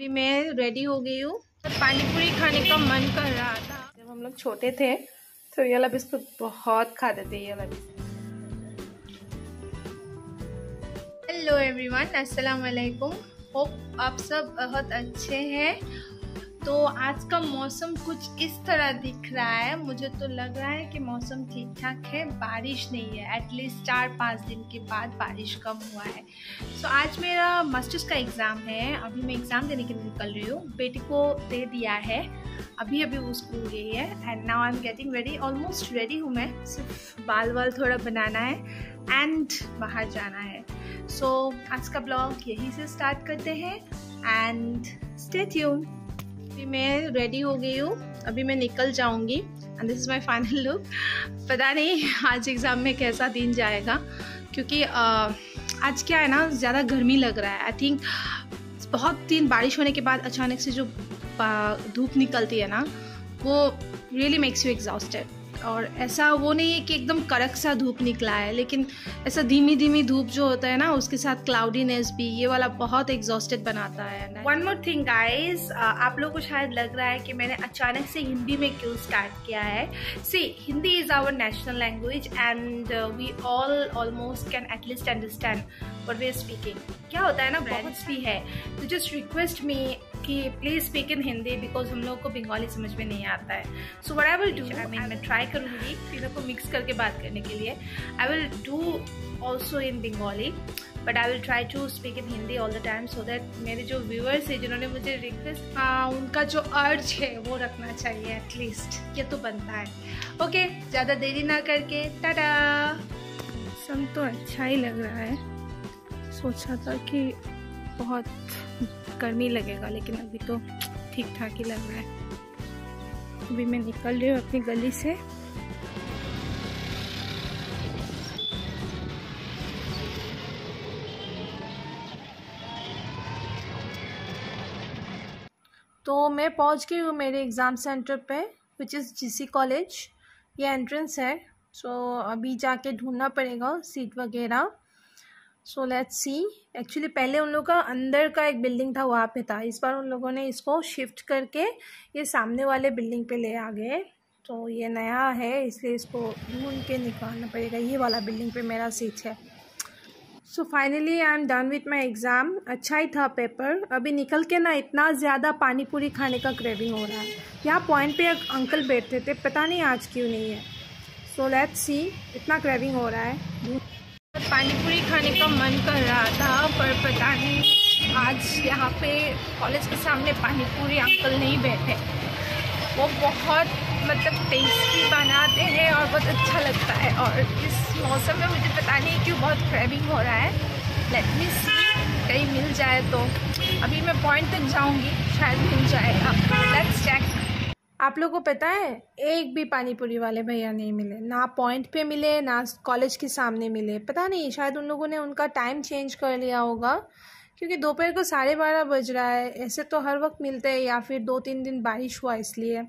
अभी मैं रेडी हो गई हूँ। पानीपुरी खाने का मन कर रहा था। जब हम लोग छोटे थे तो ये वाला बिस्कुट बहुत खाते थे। ये वाला बिस्कुट। हेलो एवरीवन, अस्सलाम वालेकुम। होप आप सब बहुत अच्छे हैं। तो आज का मौसम कुछ इस तरह दिख रहा है। मुझे तो लग रहा है कि मौसम ठीक ठाक है, बारिश नहीं है। एटलीस्ट 4-5 दिन के बाद बारिश कम हुआ है। सो आज मेरा मास्टर्स का एग्ज़ाम है। अभी मैं एग्ज़ाम देने के लिए निकल रही हूँ। बेटी को दे दिया है, अभी वो स्कूल गई है। And now I am getting ready, almost ready हूँ मैं। सिर्फ बाल वाल थोड़ा बनाना है एंड बाहर जाना है। सो आज का ब्लॉग यहीं से स्टार्ट करते हैं एंड स्टे ट्यून। अभी मैं रेडी हो गई हूँ, अभी मैं निकल जाऊँगी and this is my final look. पता नहीं आज एग्ज़ाम में कैसा दिन जाएगा, क्योंकि आज क्या है ना, ज़्यादा गर्मी लग रहा है। आई थिंक बहुत दिन बारिश होने के बाद अचानक से जो धूप निकलती है ना, वो रियली मेक्स यू एग्जॉस्टेड। और ऐसा वो नहीं है कि एकदम कड़क सा धूप निकला है, लेकिन ऐसा धीमी धीमी धूप जो होता है ना, उसके साथ क्लाउडीनेस भी, ये वाला बहुत एग्जॉस्टेड बनाता है। वन मोर थिंग गाइज, आप लोगों को शायद लग रहा है कि मैंने अचानक से हिंदी में क्यों स्टार्ट किया है। See, Hindi is our national language and we all almost can at least understand what we are speaking. क्या होता है ना, बहुत भी है तो जस्ट रिक्वेस्ट मी कि please speak in Hindi, because हम लोग को बंगाली समझ में नहीं आता है। So what I will do, I mean मैं ट्राई करूँगी फिल्म को मिक्स करके बात करने के लिए। I will do also in Bengali, but I will try to speak in Hindi all the time, so that मेरे जो व्यूअर्स हैं जिन्होंने मुझे रिक्वेस्ट, उनका जो अर्ज है वो रखना चाहिए एटलीस्ट, ये तो बनता है। ओके, ज़्यादा देरी ना करके टाटा। मौसम तो अच्छा ही लग रहा है, सोचा था कि बहुत गर्मी लगेगा, लेकिन अभी तो ठीक ठाक ही लग रहा है। अभी मैं निकल रही हूँ अपनी गली से। तो मैं पहुँच गई हूँ मेरे एग्ज़ाम सेंटर पे, विच इज़ जीसी कॉलेज। ये एंट्रेंस है, सो अभी जाके ढूंढना पड़ेगा सीट वगैरह। So let's see. एक्चुअली पहले उन लोगों का अंदर का एक बिल्डिंग था, वहाँ पे था। इस बार उन लोगों ने इसको शिफ्ट करके ये सामने वाले बिल्डिंग पे ले आ गए। तो ये नया है, इसलिए इसको ढूंढ के निकालना पड़ेगा। ये वाला बिल्डिंग पे मेरा सीट है। So finally I am done with my exam. अच्छा ही था पेपर। अभी निकल के ना इतना ज़्यादा पानीपुरी खाने का क्रेविंग हो रहा है। यहाँ पॉइंट पे एक अंकल बैठते थे, पता नहीं आज क्यों नहीं है। सो लेट्स सी, इतना क्रेविंग हो रहा है। पानीपुरी खाने का मन कर रहा था, पर पता नहीं आज यहाँ पे कॉलेज के सामने पानीपुरी अंकल नहीं बैठे। वो बहुत मतलब टेस्टी बनाते हैं और बहुत अच्छा लगता है। और इस मौसम में मुझे पता नहीं क्यों बहुत क्रेविंग हो रहा है। लेट मी सी, कहीं मिल जाए तो। अभी मैं पॉइंट तक जाऊँगी, शायद मिल जाएगा। Let's check. आप लोगों को पता है, एक भी पानीपुरी वाले भैया नहीं मिले, ना पॉइंट पे मिले ना कॉलेज के सामने मिले। पता नहीं शायद उन लोगों ने उनका टाइम चेंज कर लिया होगा, क्योंकि दोपहर को 12:30 बज रहा है। ऐसे तो हर वक्त मिलते हैं, या फिर 2-3 दिन बारिश हुआ इसलिए।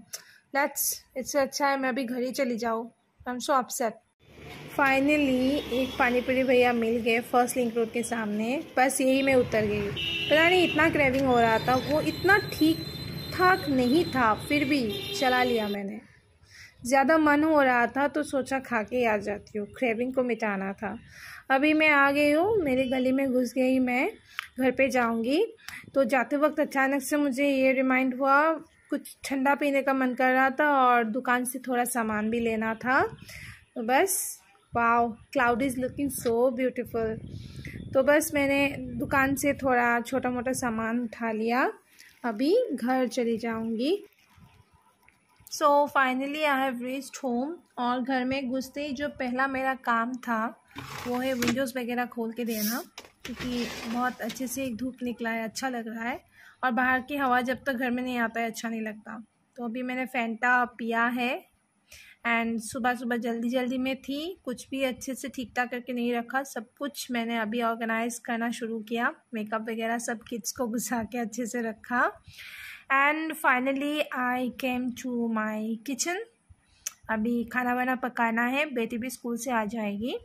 लेट्स, इससे अच्छा है मैं अभी घर ही चली जाऊँ। I am so upset. Finally एक पानीपुरी भैया मिल गए फर्स्ट लिंक रोड के सामने। बस यही मैं उतर गई। पता नहीं इतना क्रेविंग हो रहा था, वो इतना ठीक ठाक नहीं था, फिर भी चला लिया मैंने। ज़्यादा मन हो रहा था तो सोचा खा के आ जाती हूँ, क्रेविंग को मिटाना था। अभी मैं आ गई हूँ, मेरी गली में घुस गई मैं। घर पे जाऊँगी तो जाते वक्त अचानक से मुझे ये रिमाइंड हुआ, कुछ ठंडा पीने का मन कर रहा था और दुकान से थोड़ा सामान भी लेना था। तो बस wow, cloud is looking so beautiful. तो बस मैंने दुकान से थोड़ा छोटा मोटा सामान उठा लिया। अभी घर चली जाऊंगी। So finally I have reached home. और घर में घुसते ही जो पहला मेरा काम था वो है विंडोज़ वगैरह खोल के देना, क्योंकि बहुत अच्छे से एक धूप निकला है, अच्छा लग रहा है। और बाहर की हवा जब तक घर में नहीं आता है अच्छा नहीं लगता। तो अभी मैंने फैंटा पिया है एंड सुबह सुबह जल्दी जल्दी में थी, कुछ भी अच्छे से ठीक ठाक करके नहीं रखा। सब कुछ मैंने अभी ऑर्गेनाइज करना शुरू किया, मेकअप वगैरह सब किड्स को घुसा के अच्छे से रखा। And finally I came to my kitchen. अभी खाना वाना पकाना है, बेटी भी स्कूल से आ जाएगी।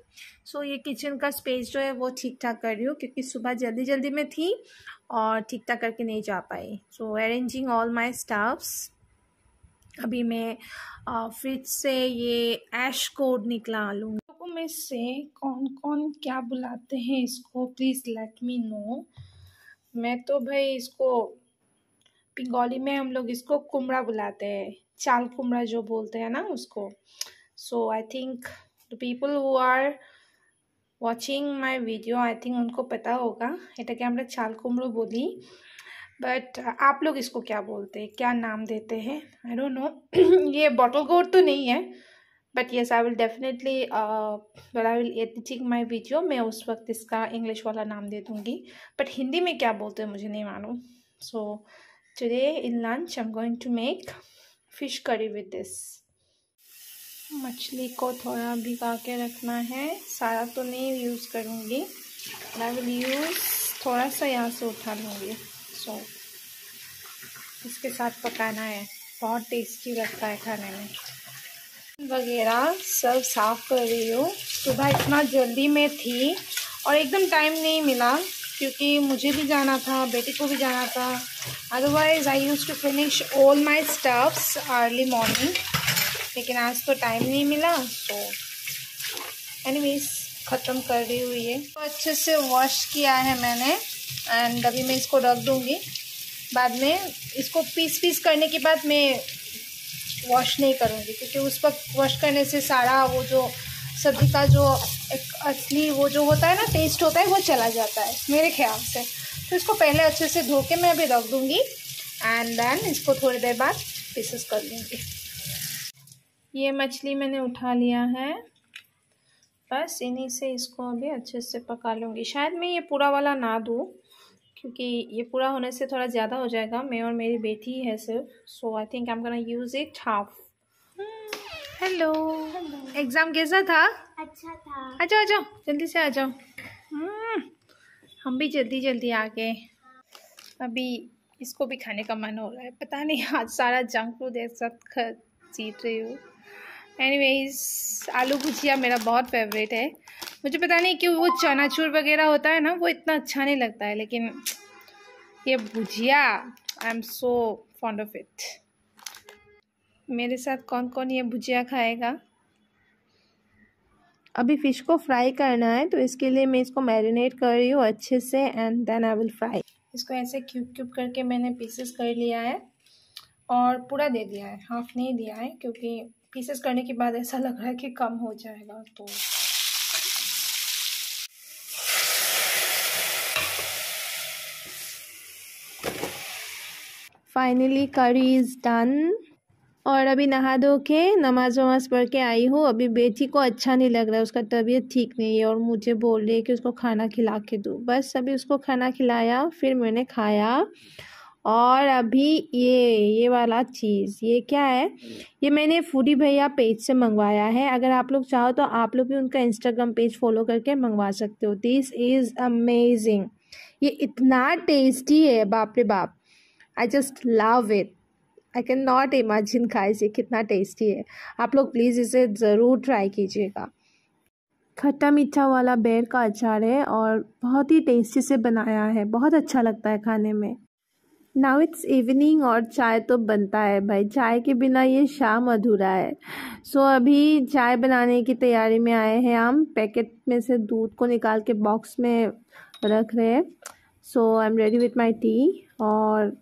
सो ये किचन का स्पेस जो है वो ठीक ठाक कर रही हूँ क्योंकि सुबह जल्दी जल्दी में थी और ठीक ठाक करके नहीं जा पाई। So arranging all my stuffs. अभी मैं फ्रिज से ये ऐश कोड निकला लूँगी। लोगों में से कौन कौन क्या बुलाते हैं इसको, प्लीज़ लेट मी नो। मैं तो भाई इसको पिंगौली में हम लोग इसको कुमड़ा बुलाते हैं, चाल कुमड़ा जो बोलते हैं ना उसको। So I think the people who are watching my video I think उनको पता होगा एटा के हमें चाल कुमड़ो बोली। बट आप लोग इसको क्या बोलते हैं, क्या नाम देते हैं, आई डोंट नो। ये बॉटल गोर्ड तो नहीं है, but yes I will definitely but I will editing my video, मैं उस वक्त इसका इंग्लिश वाला नाम दे दूँगी। बट हिंदी में क्या बोलते हैं मुझे नहीं मालूम। So today in lunch I am going to make fish curry with this. मछली को थोड़ा भिगा के रखना है, सारा तो नहीं यूज़ करूँगी, आई विल यूज़ थोड़ा सा यहाँ से उठा लूँगी। सो इसके साथ पकाना है, बहुत टेस्टी लगता है खाने में। वगैरह सब साफ़ कर रही हूँ, सुबह इतना जल्दी में थी और एकदम टाइम नहीं मिला क्योंकि मुझे भी जाना था, बेटी को भी जाना था। Otherwise I use to finish all my stuffs early morning, लेकिन आज तो टाइम नहीं मिला। तो एनीवेज ख़त्म कर रही हुई है। तो अच्छे से वॉश किया है मैंने एंड अभी मैं इसको रख दूँगी। बाद में इसको पीस करने के बाद मैं वॉश नहीं करूँगी क्योंकि उस वक्त वॉश करने से सारा वो जो सब्ज़ी का जो एक असली वो जो होता है ना टेस्ट होता है वो चला जाता है मेरे ख्याल से। तो इसको पहले अच्छे से धो के मैं अभी रख दूँगी एंड देन इसको थोड़ी देर बाद पीसेस कर लूँगी। ये मछली मैंने उठा लिया है, बस इन्हीं से इसको अभी अच्छे से पका लूँगी। शायद मैं ये पूरा वाला ना दूँ क्योंकि ये पूरा होने से थोड़ा ज़्यादा हो जाएगा, मैं और मेरी बेटी है सिर्फ। So I think I am gonna use it half. Hello, exam कैसा था? अच्छा था। आ जाओ जल्दी से आ जाओ। हम भी जल्दी जल्दी आ गए। अभी इसको भी खाने का मन हो रहा है, पता नहीं आज सारा जंक फूड एक साथ जीत रही हूँ। एनीवेज आलू भुजिया मेरा बहुत फेवरेट है। मुझे पता नहीं क्यों वो चनाचूर वगैरह होता है ना वो इतना अच्छा नहीं लगता है, लेकिन ये bhujia I am so fond of it. मेरे साथ कौन कौन ये भुजिया खाएगा? अभी फ़िश को फ्राई करना है तो इसके लिए मैं इसको मैरिनेट कर रही हूँ अच्छे से and then I will fry. इसको ऐसे क्यूब करके मैंने पीसेस कर लिया है और पूरा दे दिया है, हाफ नहीं दिया है क्योंकि पीसेस करने के बाद ऐसा लग रहा है कि कम हो जाएगा। तो फाइनली करी इज़ डन। और अभी नहा धो के नमाज वमाज पढ़ के आई हूँ। अभी बेटी को अच्छा नहीं लग रहा है, उसका तबीयत ठीक नहीं है और मुझे बोल रही है कि उसको खाना खिला के दो। बस अभी उसको खाना खिलाया, फिर मैंने खाया। और अभी ये वाला चीज़ ये क्या है, ये मैंने फूडी भैया पेज से मंगवाया है। अगर आप लोग चाहो तो आप लोग भी उनका इंस्टाग्राम पेज फॉलो करके मंगवा सकते हो। दिस इज़ अमेजिंग, ये इतना टेस्टी है, बाप रे बाप, I just love it. I can not imagine guys ये कितना टेस्टी है। आप लोग प्लीज़ इसे ज़रूर ट्राई कीजिएगा। खट्टा मीठा वाला बेर का अचार है और बहुत ही टेस्टी से बनाया है, बहुत अच्छा लगता है खाने में। नाउ इट्स इवनिंग और चाय तो बनता है भाई, चाय के बिना ये शाम अधूरा है। सो अभी चाय बनाने की तैयारी में आए हैं हम। पैकेट में से दूध को निकाल के बॉक्स में रख रहे हैं। So I am ready with my tea. और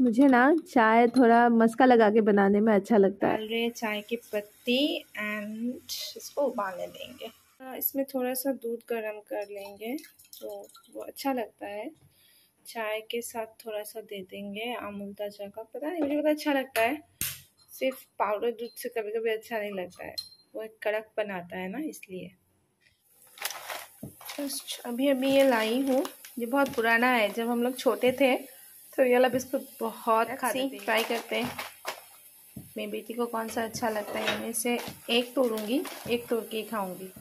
मुझे ना चाय थोड़ा मस्का लगा के बनाने में अच्छा लगता है। डाल रहे चाय की पत्ती एंड इसको उबालने देंगे। इसमें थोड़ा सा दूध गर्म कर लेंगे तो वो अच्छा लगता है, चाय के साथ थोड़ा सा दे देंगे। अमूल ताजा का पता नहीं मुझे बहुत अच्छा लगता है, सिर्फ पाउडर दूध से कभी कभी अच्छा नहीं लगता है, वो एक कड़क बनाता है ना इसलिए। जस्ट अभी अभी ये लाई हूँ, ये बहुत पुराना है, जब हम लोग छोटे थे तो ये वाला बिस्कुट बहुत खाते हैं। ट्राई करते हैं मेरी बेटी को कौन सा अच्छा लगता है। मैं इसे एक तोड़ूंगी, एक तोड़ के खाऊंगी।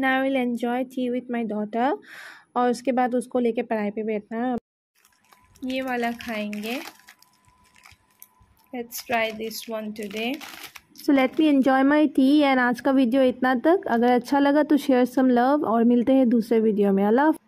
ना I will enjoy tea with my daughter. और उसके बाद उसको लेके पढ़ाई पे बैठना है। ये वाला खाएंगे। Let's try this one today. So let me enjoy my tea and आज का वीडियो इतना तक। अगर अच्छा लगा तो शेयर सम लव और मिलते हैं दूसरे वीडियो में। अल्लाह।